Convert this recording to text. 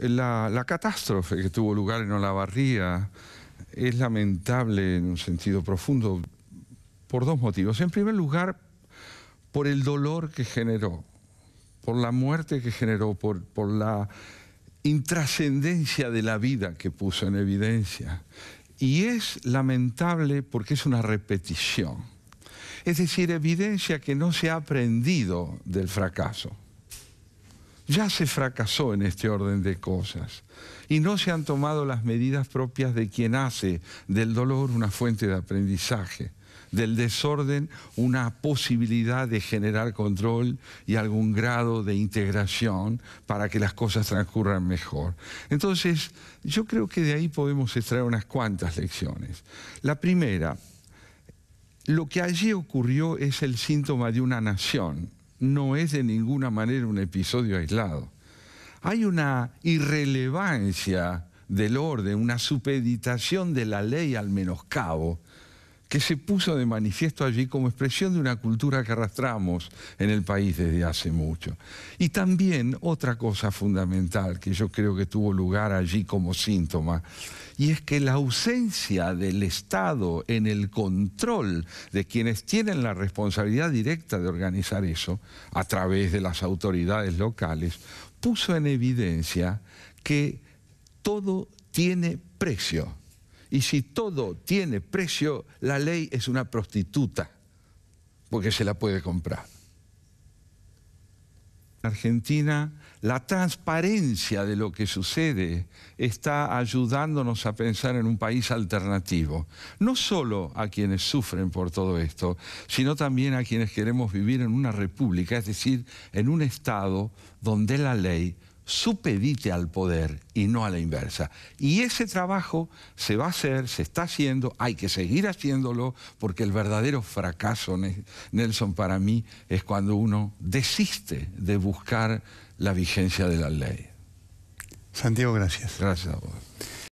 La catástrofe que tuvo lugar en Olavarría es lamentable en un sentido profundo por dos motivos. En primer lugar, por el dolor que generó, por la muerte que generó, por la intrascendencia de la vida que puso en evidencia. Y es lamentable porque es una repetición. Es decir, evidencia que no se ha aprendido del fracaso. Ya se fracasó en este orden de cosas y no se han tomado las medidas propias de quien hace del dolor una fuente de aprendizaje, del desorden una posibilidad de generar control y algún grado de integración para que las cosas transcurran mejor. Entonces, yo creo que de ahí podemos extraer unas cuantas lecciones. La primera, lo que allí ocurrió es el síntoma de una nación. No es de ninguna manera un episodio aislado. Hay una irrelevancia del orden, una supeditación de la ley al menoscabo, que se puso de manifiesto allí como expresión de una cultura que arrastramos en el país desde hace mucho. Y también otra cosa fundamental que yo creo que tuvo lugar allí como síntoma, y es que la ausencia del Estado en el control de quienes tienen la responsabilidad directa de organizar eso, a través de las autoridades locales, puso en evidencia que todo tiene precio. Y si todo tiene precio, la ley es una prostituta, porque se la puede comprar. En Argentina, la transparencia de lo que sucede está ayudándonos a pensar en un país alternativo. No solo a quienes sufren por todo esto, sino también a quienes queremos vivir en una república, es decir, en un Estado donde la ley supedite al poder y no a la inversa. Y ese trabajo se va a hacer, se está haciendo, hay que seguir haciéndolo, porque el verdadero fracaso, Nelson, para mí, es cuando uno desiste de buscar la vigencia de la ley. Santiago, gracias. Gracias a vos.